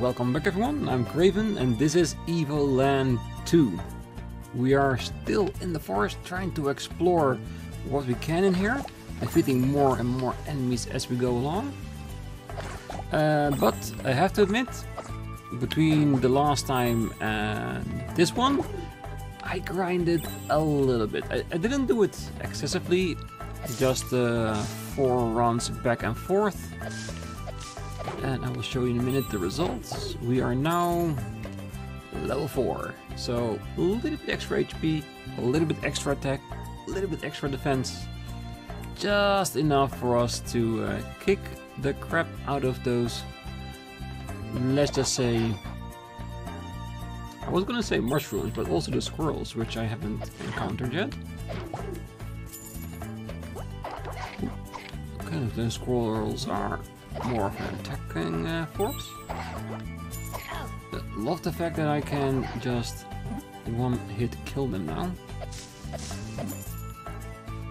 Welcome back everyone, I'm Craven and this is Evoland 2. We are still in the forest trying to explore what we can in here, defeating more and more enemies as we go along. But I have to admit, between the last time and this one, I grinded a little bit. I didn't do it excessively, just 4 runs back and forth. And I will show you in a minute the results. We are now level 4. So a little bit extra HP, a little bit extra attack, a little bit extra defense. Just enough for us to kick the crap out of those, let's just say, I was gonna say mushrooms, but also the squirrels, which I haven't encountered yet. Okay, the squirrels are more of an attacking force. I love the fact that I can just one hit kill them now.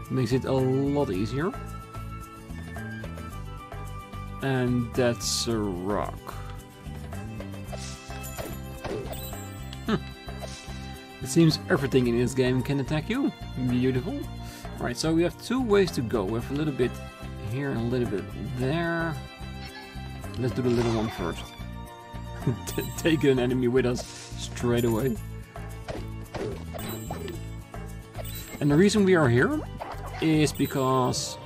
Makes it a lot easier. And that's a rock. It seems everything in this game can attack you. Beautiful. Alright, so we have 2 ways to go. We have a little bit here and a little bit there. Let's do the little one first. Take an enemy with us straight away. And the reason we are here is because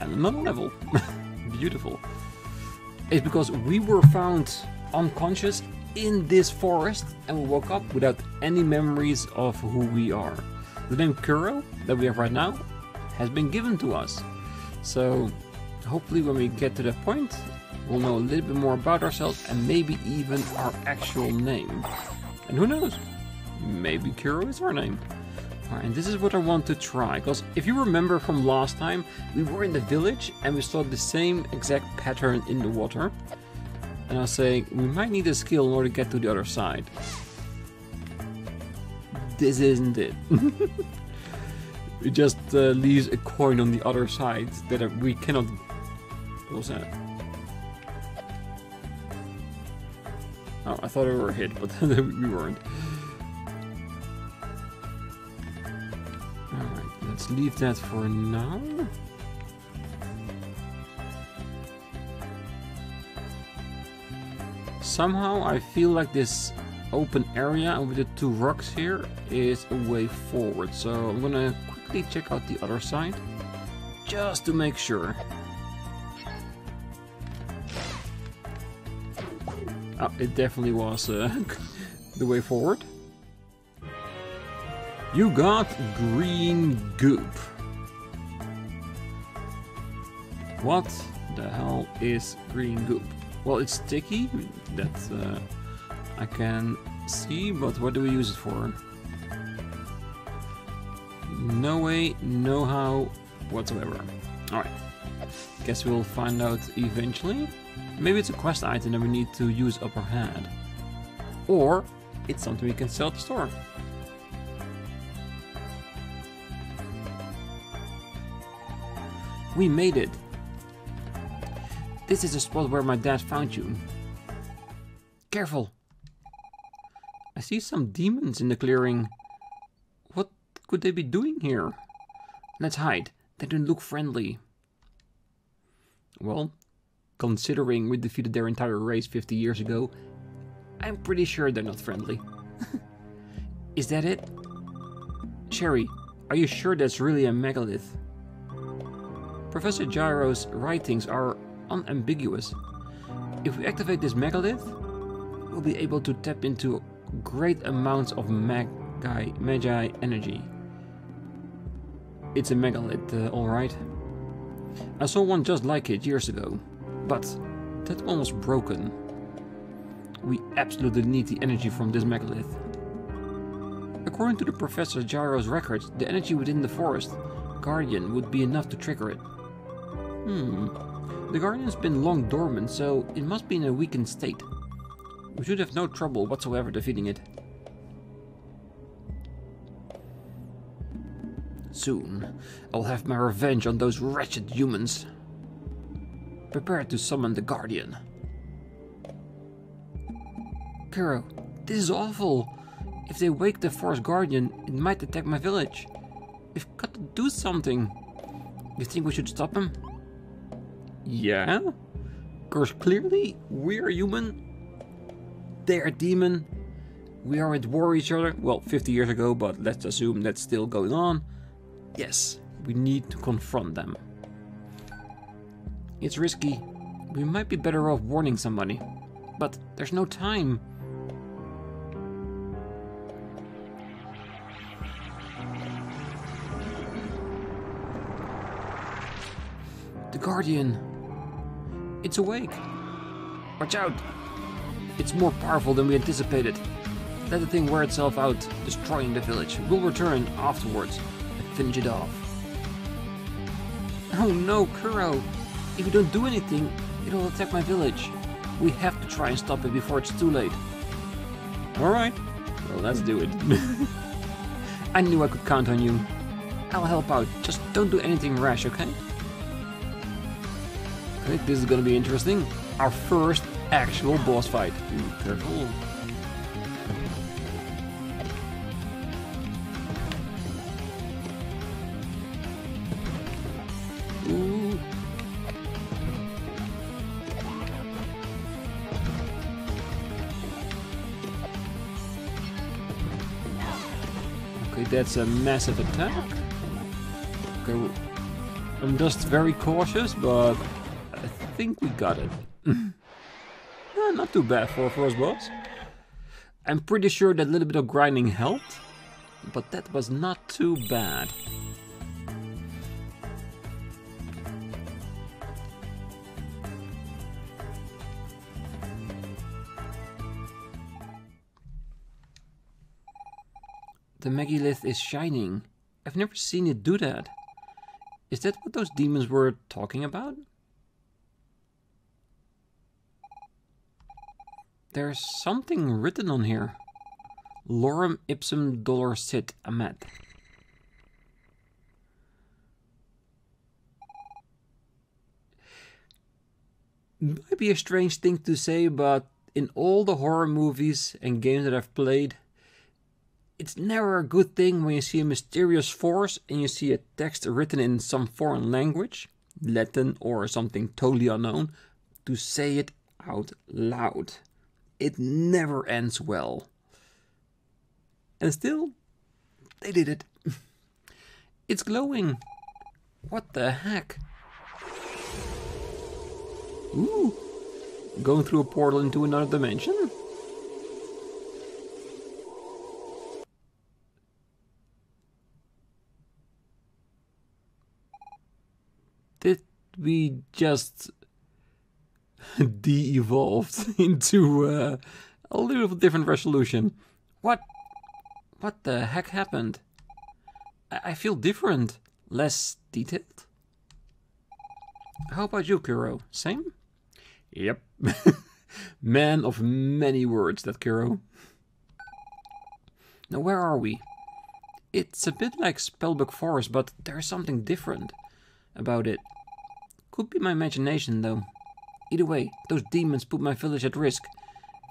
another level. Beautiful. It's because we were found unconscious in this forest and we woke up without any memories of who we are. The name Kuro that we have right now has been given to us. So hopefully when we get to that point, we'll know a little bit more about ourselves and maybe even our actual name. And who knows? Maybe Kiro is our name. Alright, and this is what I want to try, because if you remember from last time, we were in the village and we saw the same exact pattern in the water. And I was saying, we might need a skill in order to get to the other side. This isn't it. It just leaves a coin on the other side that we cannot... What was that? Oh, I thought we were hit, but we weren't. Alright, let's leave that for now. Somehow I feel like this open area with the 2 rocks here is a way forward, so I'm gonna quickly check out the other side just to make sure. Oh, it definitely was the way forward. You got green goop. What the hell is green goop? Well, it's sticky, that I can see, but what do we use it for? No way, no how, whatsoever. Alright, guess we'll find out eventually. Maybe it's a quest item that we need to use up our hand. Or it's something we can sell at the store. We made it! This is the spot where my dad found you. Careful! I see some demons in the clearing. What could they be doing here? Let's hide. They don't look friendly. Well, considering we defeated their entire race 50 years ago, I'm pretty sure they're not friendly. Is that it? Cherry, are you sure that's really a megalith? Professor Gyro's writings are unambiguous. If we activate this megalith, we'll be able to tap into great amounts of magi energy. It's a megalith, alright. I saw one just like it years ago, but that's almost broken. We absolutely need the energy from this megalith. According to the Professor Gyro's records, the energy within the forest guardian would be enough to trigger it. The guardian's been long dormant, so it must be in a weakened state. We should have no trouble whatsoever defeating it. Soon, I'll have my revenge on those wretched humans. Prepare to summon the Guardian. Kiro, this is awful. If they wake the Forest Guardian, it might attack my village. We've got to do something. You think we should stop him? Yeah? Because clearly, we're human. They're demon. We are at war with each other. Well, 50 years ago, but let's assume that's still going on. Yes, we need to confront them. It's risky. We might be better off warning somebody. But there's no time. The Guardian. It's awake. Watch out. It's more powerful than we anticipated. Let the thing wear itself out, destroying the village. We'll return afterwards and finish it off. Oh no, Kuro. If you don't do anything, it'll attack my village. We have to try and stop it before it's too late. Alright. Well, let's do it. I knew I could count on you. I'll help out. Just don't do anything rash, okay? Okay, this is gonna be interesting. Our first actual boss fight. Ooh, careful. That's a massive attack. Okay, well, I'm just very cautious, but I think we got it. Yeah, not too bad for a first boss. I'm pretty sure that little bit of grinding helped, but that was not too bad. The megalith is shining. I've never seen it do that. Is that what those demons were talking about? There's something written on here. Lorem ipsum dolor sit amet. Might be a strange thing to say, but in all the horror movies and games that I've played, it's never a good thing when you see a mysterious force and you see a text written in some foreign language, Latin or something totally unknown, to say it out loud. It never ends well. And still, they did it. It's glowing. What the heck? Ooh, going through a portal into another dimension? We just de-evolved into a little different resolution. What the heck happened? I feel different. Less detailed? How about you, Kuro? Same? Yep. Man of many words, that Kuro. Now, where are we? It's a bit like Spellbook Forest, but there's something different about it. Could be my imagination, though. Either way, those demons put my village at risk.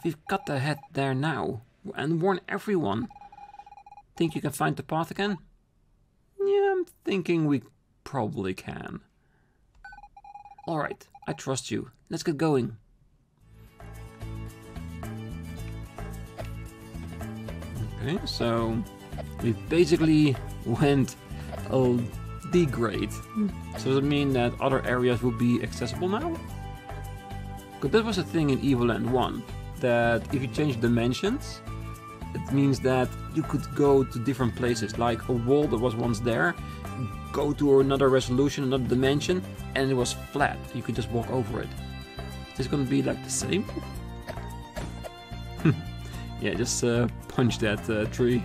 We've got to head there now, and warn everyone. Think you can find the path again? Yeah, I'm thinking we probably can. Alright, I trust you. Let's get going. Okay, so we basically went degrade. So does it mean that other areas will be accessible now? Because that was a thing in Evoland 1, that if you change dimensions, it means that you could go to different places, like a wall that was once there, go to another resolution, another dimension, and it was flat. You could just walk over it. Is this going to be like the same? Yeah, just punch that tree.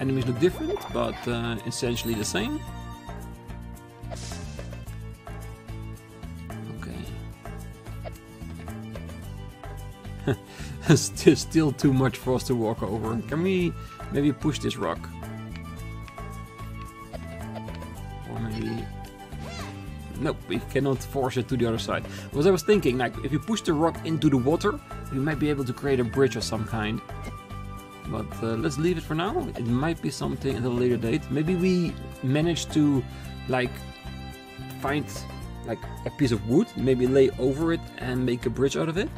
Enemies look different, but essentially the same. Okay. It's still too much for us to walk over. Can we maybe push this rock? Or maybe nope, we cannot force it to the other side. Because I was thinking, like, if you push the rock into the water, we might be able to create a bridge of some kind. But let's leave it for now. It might be something at a later date. Maybe we manage to, like, find, like, a piece of wood, maybe lay over it and make a bridge out of it.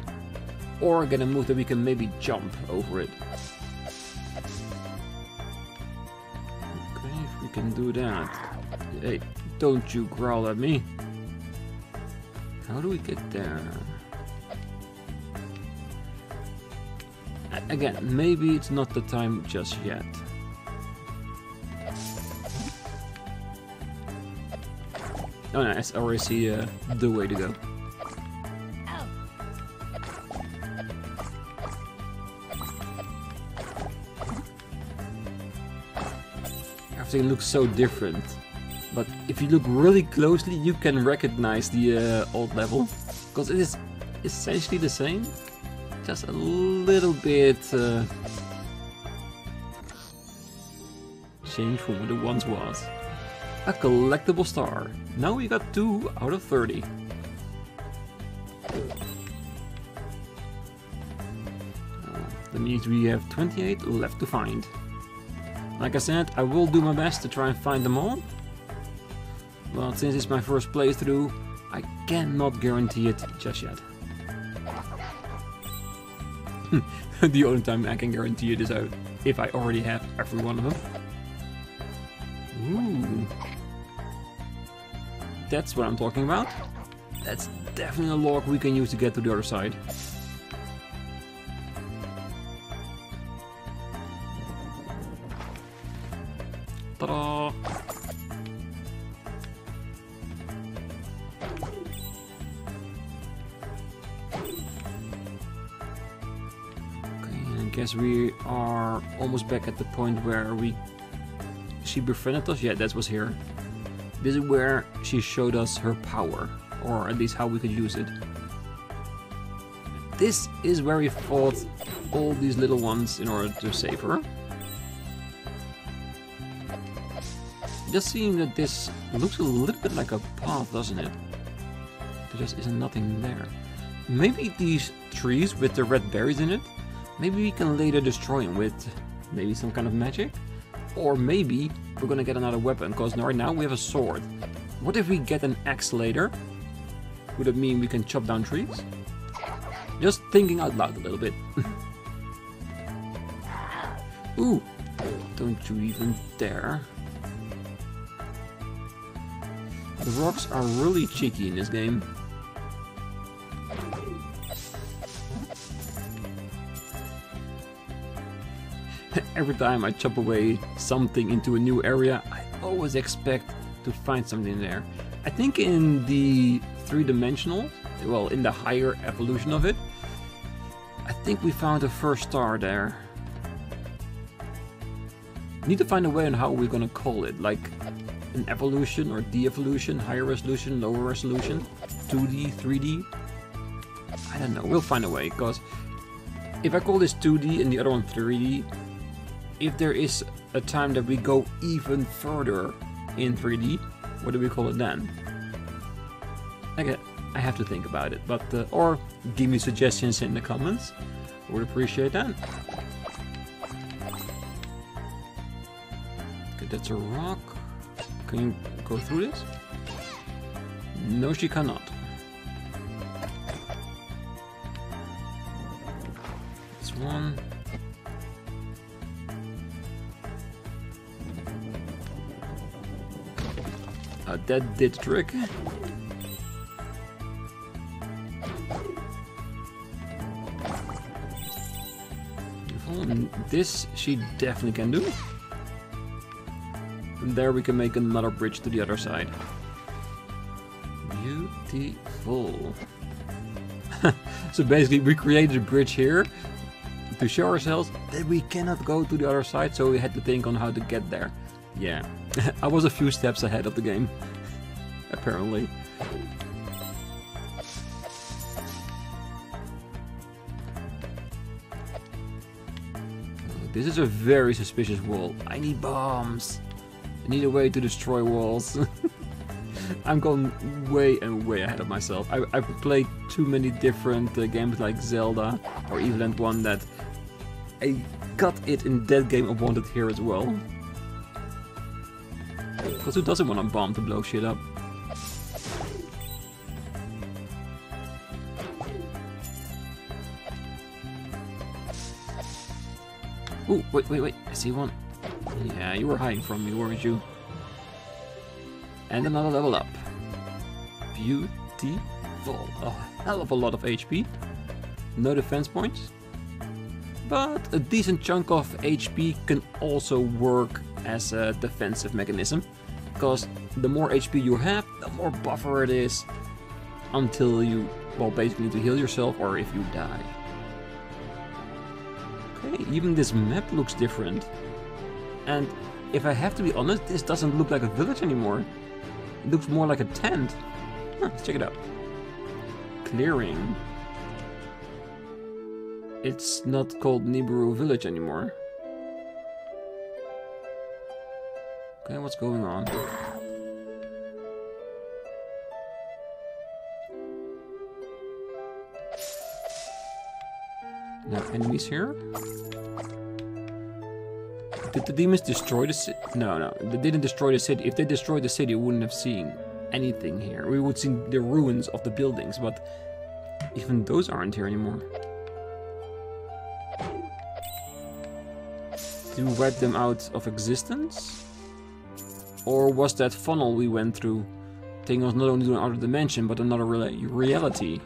Or get a move that we can maybe jump over it. Okay, if we can do that. Hey, don't you growl at me. How do we get there? Again, maybe it's not the time just yet. Oh no, I already see the way to go. Everything looks so different. But if you look really closely, you can recognize the old level. Because it is essentially the same. Just a little bit changed from what it once was. A collectible star. Now we got 2 out of 30. That means we have 28 left to find. Like I said, I will do my best to try and find them all. But since it's my first playthrough, I cannot guarantee it just yet. The only time I can guarantee it is out if I already have every one of them. Ooh. That's what I'm talking about. That's definitely a log we can use to get to the other side. Ta-da! Guess we are almost back at the point where she befriended us. Yeah, that was here. This is where she showed us her power, or at least how we could use it. This is where we fought all these little ones in order to save her. Just seeing that this looks a little bit like a path, doesn't it? There just isn't nothing there. Maybe these trees with the red berries in it, maybe we can later destroy him with maybe some kind of magic. Or maybe we're gonna get another weapon, because right now we have a sword. What if we get an axe later? Would it mean we can chop down trees? Just thinking out loud a little bit. Ooh, don't you even dare. The rocks are really cheeky in this game. Every time I chop away something into a new area, I always expect to find something there. I think in the three-dimensional, well, in the higher evolution of it, I think we found the first star there. Need to find a way on how we're gonna call it, like an evolution or de-evolution, higher resolution, lower resolution, 2D, 3D. I don't know, we'll find a way, because if I call this 2D and the other one 3D, if there is a time that we go even further in 3D, what do we call it then? Okay, I have to think about it, but or give me suggestions in the comments. I would appreciate that. Okay, that's a rock. Can you go through this? No, she cannot. That's one. That did the trick. This she definitely can do. And there we can make another bridge to the other side. Beautiful. So basically we created a bridge here to show ourselves that we cannot go to the other side, so we had to think on how to get there. Yeah, I was a few steps ahead of the game, apparently. This is a very suspicious wall. I need bombs. I need a way to destroy walls. I'm gone way and way ahead of myself. I've played too many different games like Zelda or Evoland 1 that I got it in that game and want it here as well. Because who doesn't want a bomb to blow shit up? Ooh, wait, wait, wait, I see one. Yeah, you were hiding from me, weren't you? And another level up. Beautiful. A hell of a lot of HP. No defense points. But a decent chunk of HP can also work as a defensive mechanism. Because the more HP you have, the more buffer it is. Until you, well, basically to heal yourself or if you die. Okay, even this map looks different. And if I have to be honest, this doesn't look like a village anymore. It looks more like a tent. Huh, let's check it out. Clearing. It's not called Nibiru Village anymore. Okay, what's going on? No enemies here? Did the demons destroy the city? No, no, they didn't destroy the city. If they destroyed the city, we wouldn't have seen anything here. We would see the ruins of the buildings, but even those aren't here anymore. Did we wipe them out of existence? Or was that funnel we went through taking us not only to another dimension, but another reality?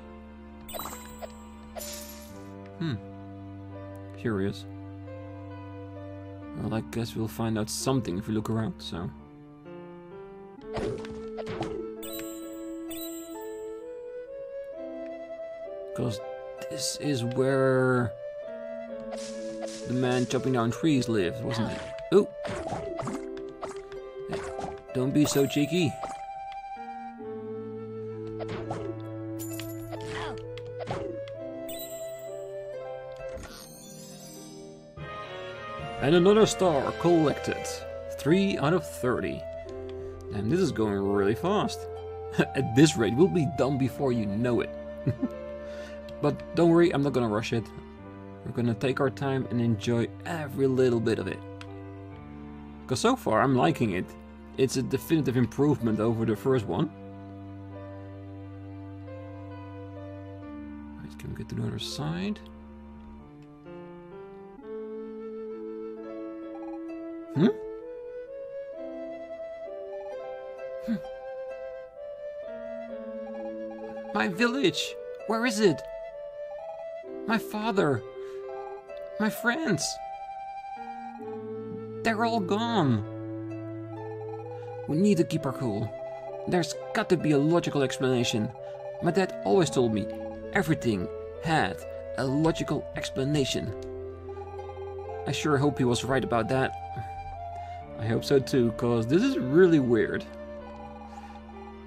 Hmm. Curious. Well, I guess we'll find out something if we look around, so... Because this is where the man chopping down trees lived, wasn't it? Ooh! Hey, don't be so cheeky. And another star collected. 3 out of 30. And this is going really fast. At this rate, we'll be done before you know it. But don't worry, I'm not gonna rush it. We're gonna take our time and enjoy every little bit of it. Because so far, I'm liking it. It's a definitive improvement over the first one. Right, can we get to the other side? Hmm? Hmm. My village! Where is it? My father! My friends! They're all gone! We need to keep our cool. There's got to be a logical explanation. My dad always told me everything had a logical explanation. I sure hope he was right about that. I hope so too, cause this is really weird.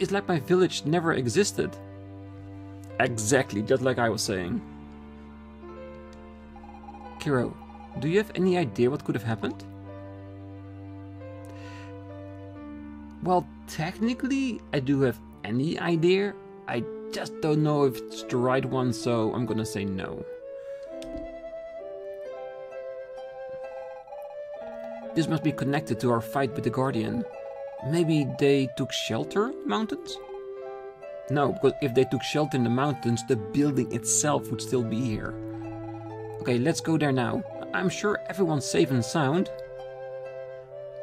It's like my village never existed. Exactly, just like I was saying. Kiro, do you have any idea what could have happened? Well, technically, I do have any idea. I just don't know if it's the right one, so I'm gonna say no. This must be connected to our fight with the Guardian. Maybe they took shelter in the mountains? No, because if they took shelter in the mountains, the building itself would still be here. Okay, let's go there now. I'm sure everyone's safe and sound.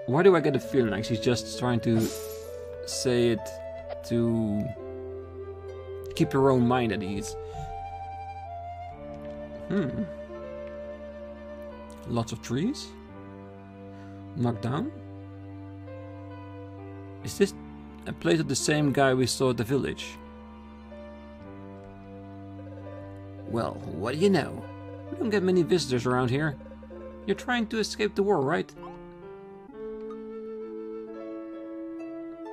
Why do I get a feeling like she's just trying to say it to keep her own mind at ease? Hmm. Lots of trees? Knocked down? Is this a place of the same guy we saw at the village? Well, what do you know? We don't get many visitors around here. You're trying to escape the war, right?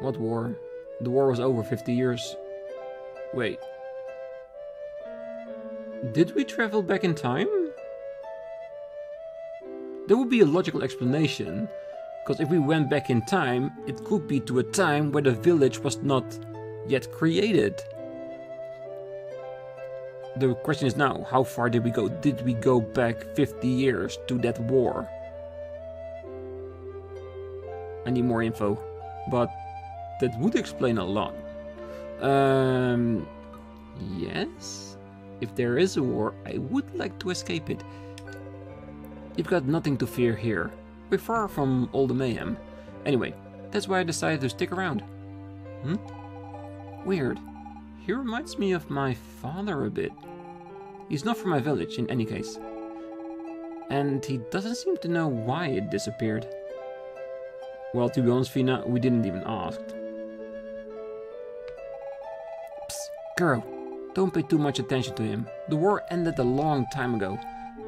What war? The war was over 50 years. Wait. Did we travel back in time? There would be a logical explanation, Because if we went back in time, it could be to a time where the village was not yet created. The question is now, how far did we go? Did we go back 50 years to that war? I need more info, but that would explain a lot. Yes? If there is a war, I would like to escape it. You've got nothing to fear here. We're far from all the mayhem. Anyway, that's why I decided to stick around. Hmm? Weird. He reminds me of my father a bit. He's not from my village, in any case. And he doesn't seem to know why it disappeared. Well, to be honest, Fina, we didn't even ask. Psst, Kuro. Don't pay too much attention to him. The war ended a long time ago.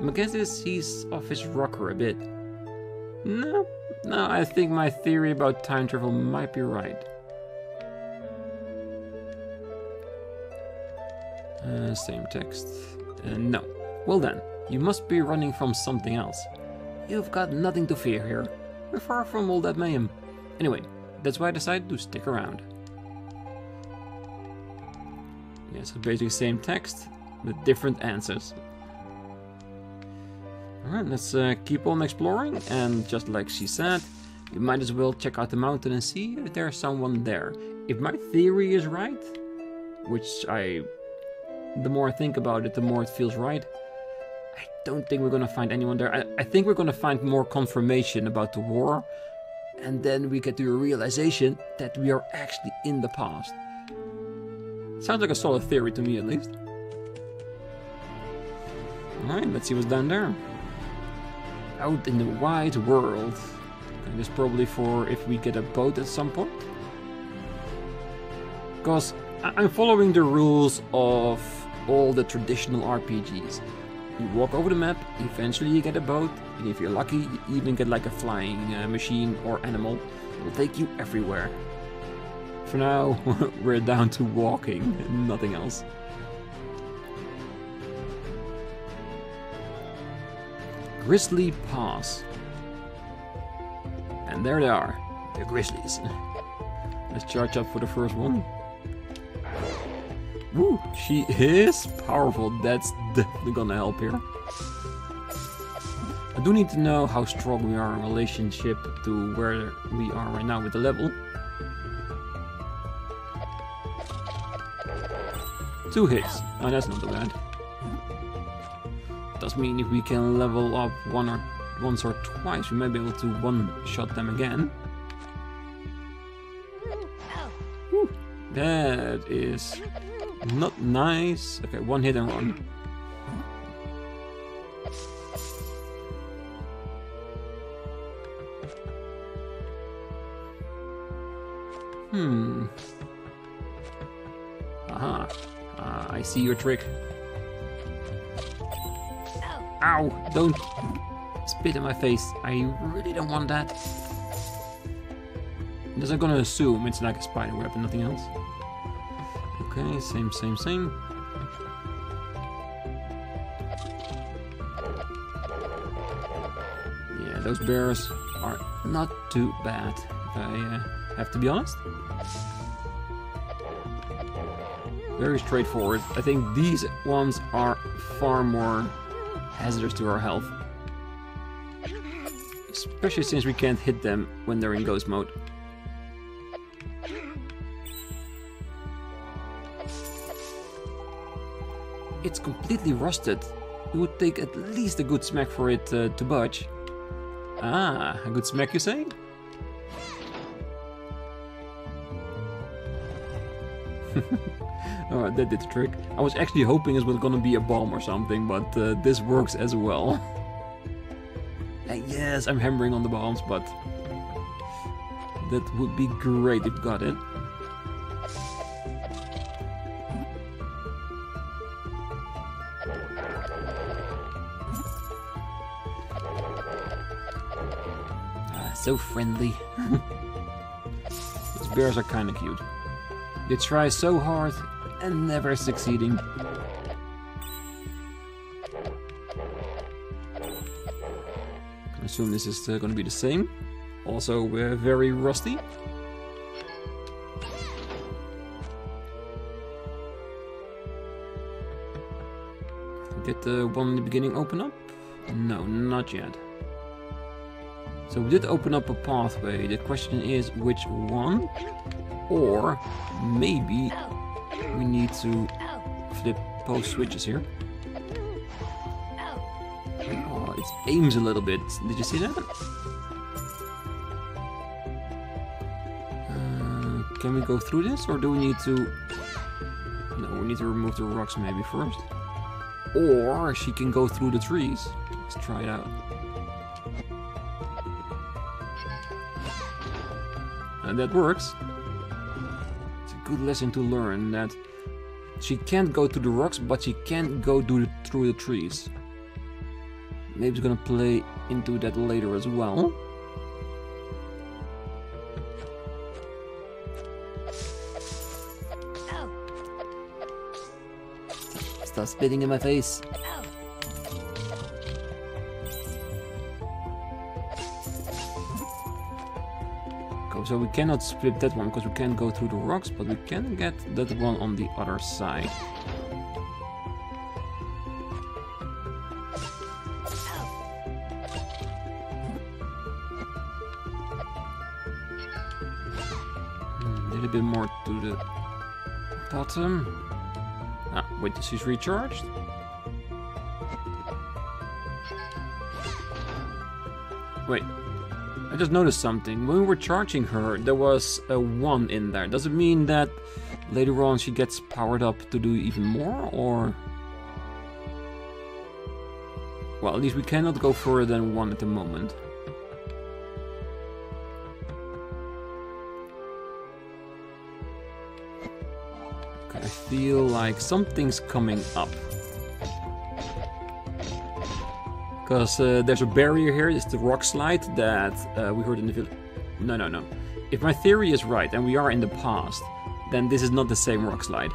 My guess is he's off his rocker a bit. No, I think my theory about time travel might be right. Same text. No. Well then, you must be running from something else. You've got nothing to fear here. We're far from all that mayhem. Anyway, that's why I decided to stick around. Yeah, so basically same text, but different answers. Alright, let's keep on exploring, and just like she said, we might as well check out the mountain and see if there's someone there. If my theory is right, which the more I think about it, the more it feels right. I don't think we're gonna find anyone there. I think we're gonna find more confirmation about the war, and then we get to a realization that we are actually in the past. Sounds like a solid theory to me, at least. Alright, let's see what's down there. Out in the wide world. And this is probably for if we get a boat at some point. Because I'm following the rules of all the traditional RPGs. You walk over the map, eventually you get a boat, and if you're lucky, you even get like a flying machine or animal. It'll take you everywhere. For now, we're down to walking, nothing else. Grizzly Pass. And there they are, the Grizzlies. Let's charge up for the first one. Woo, she is powerful, that's definitely gonna help here. I do need to know how strong we are in relationship to where we are right now with the level. 2 hits. Oh, that's not bad. Does mean if we can level up once or twice, we may be able to one-shot them again. Whew. That is not nice. Okay, 1 hit and run. Aha. I see your trick. Ow! Don't spit in my face. I really don't want that. Because I'm gonna assume it's like a spider web and nothing else. Okay, same. Yeah, those bears are not too bad, if I have to be honest. Very straightforward. I think these ones are far more hazardous to our health. Especially since we can't hit them when they're in ghost mode. It's completely rusted. It would take at least a good smack for it to budge. Ah, a good smack you say? Oh, that did the trick. I was actually hoping it was gonna be a bomb or something, but this works as well. Yes, I'm hammering on the bombs, but that would be great if you got it. Ah, so friendly. These bears are kinda cute. They try so hard and never succeeding. I assume this is gonna be the same. Also very rusty. Did the one in the beginning open up? No, not yet. So we did open up a pathway. The question is which one? Or maybe we need to flip both switches here. Oh, it aims a little bit. Did you see that? Can we go through this, or do we need to... No, we need to remove the rocks maybe first. Or she can go through the trees. Let's try it out. And that works. It's a good lesson to learn that she can't go to the rocks, but she can go through the trees. Maybe it's gonna play into that later as well. Stop spitting in my face. Okay, so we cannot split that one because we can't go through the rocks, but we can get that one on the other side. A little bit more to the bottom. Ah, wait, she's recharged. Wait, I just noticed something. When we were charging her, there was a 1 in there. Does it mean that later on she gets powered up to do even more, or...? Well, at least we cannot go further than 1 at the moment. I feel like something's coming up. Because there's a barrier here, it's the rock slide that we heard in the village. No. If my theory is right, and we are in the past, then this is not the same rock slide.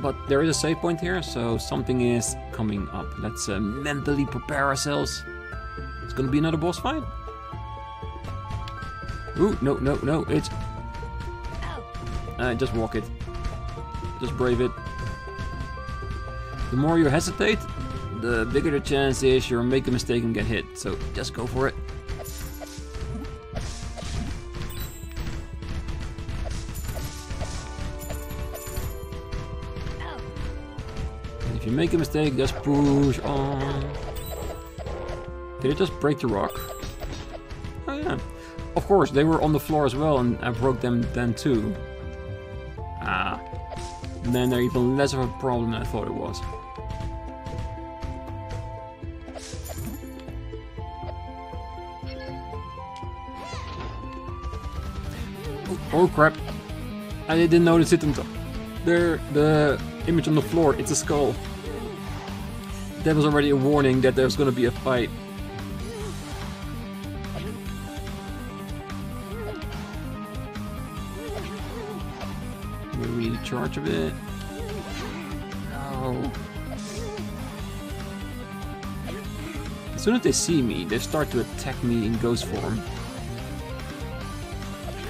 But there is a save point here, so something is coming up. Let's mentally prepare ourselves. It's gonna be another boss fight. Ooh, no, it's... just walk it. Just brave it. The more you hesitate, the bigger the chance is you'll make a mistake and get hit. So just go for it. And if you make a mistake, just push on. Did it just break the rock? Oh yeah. Of course, they were on the floor as well, and I broke them then too. Ah. Then they're even less of a problem than I thought it was. Oh crap! I didn't notice it until there. The image on the floor—it's a skull. That was already a warning that there's going to be a fight. Charge a bit. No. As soon as they see me, they start to attack me in ghost form.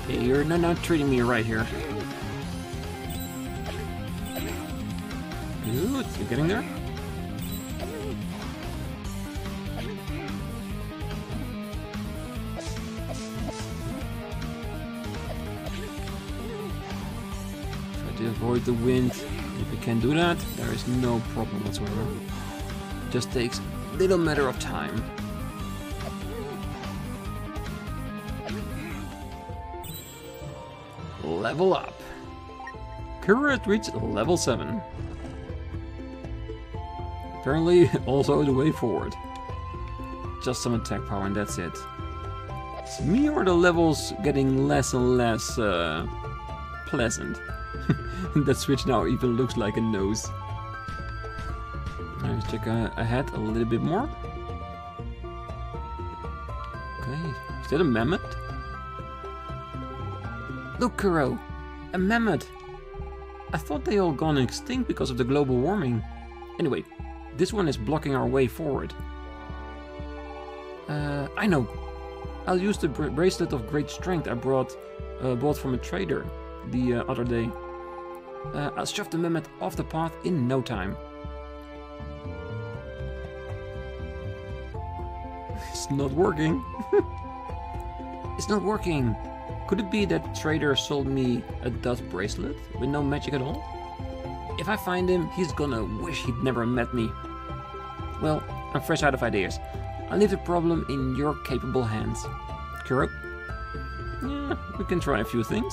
Hey, you're not treating me right here. Good, you're getting there? Avoid the wind. If we can do that, there is no problem whatsoever. It just takes a little matter of time. Level up. Kiro had reached level 7. Apparently, also the way forward. Just some attack power and that's it. It's me or the levels getting less and less pleasant. That switch now even looks like a nose. Let's check ahead a little bit more. Okay, is that a mammoth? Look, Kuro! A mammoth! I thought they all gone extinct because of the global warming. Anyway, this one is blocking our way forward. I know! I'll use the bracelet of great strength I bought from a trader the other day. I'll shove the mammoth off the path in no time. It's not working. It's not working. Could it be that trader sold me a dust bracelet with no magic at all? If I find him, he's gonna wish he'd never met me. Well, I'm fresh out of ideas. I'll leave the problem in your capable hands. Kuro? Yeah, we can try a few things.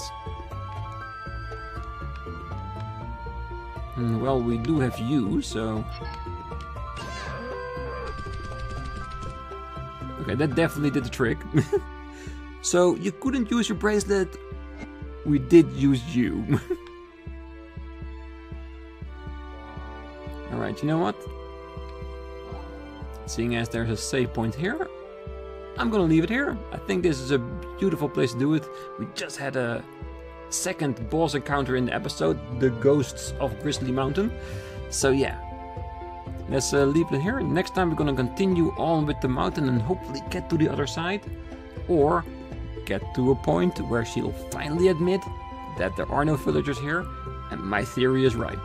Well, we do have you, so... Okay, that definitely did the trick. So, you couldn't use your bracelet. We did use you. Alright, you know what? Seeing as there's a save point here, I'm gonna leave it here. I think this is a beautiful place to do it. We just had a second boss encounter in the episode, the Ghosts of Grizzly Mountain. So yeah, let's leave it here. Next time we're gonna continue on with the mountain and hopefully get to the other side. Or get to a point where she'll finally admit that there are no villagers here. And my theory is right.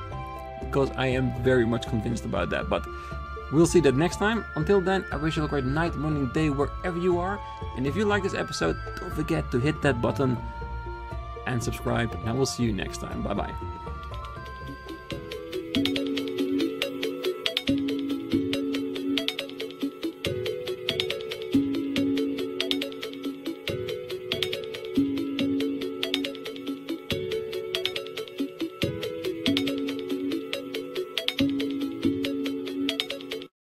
Because I am very much convinced about that. But we'll see that next time. Until then, I wish you a great night, morning, day, wherever you are. And if you like this episode, don't forget to hit that button and subscribe. And I will see you next time. Bye-bye.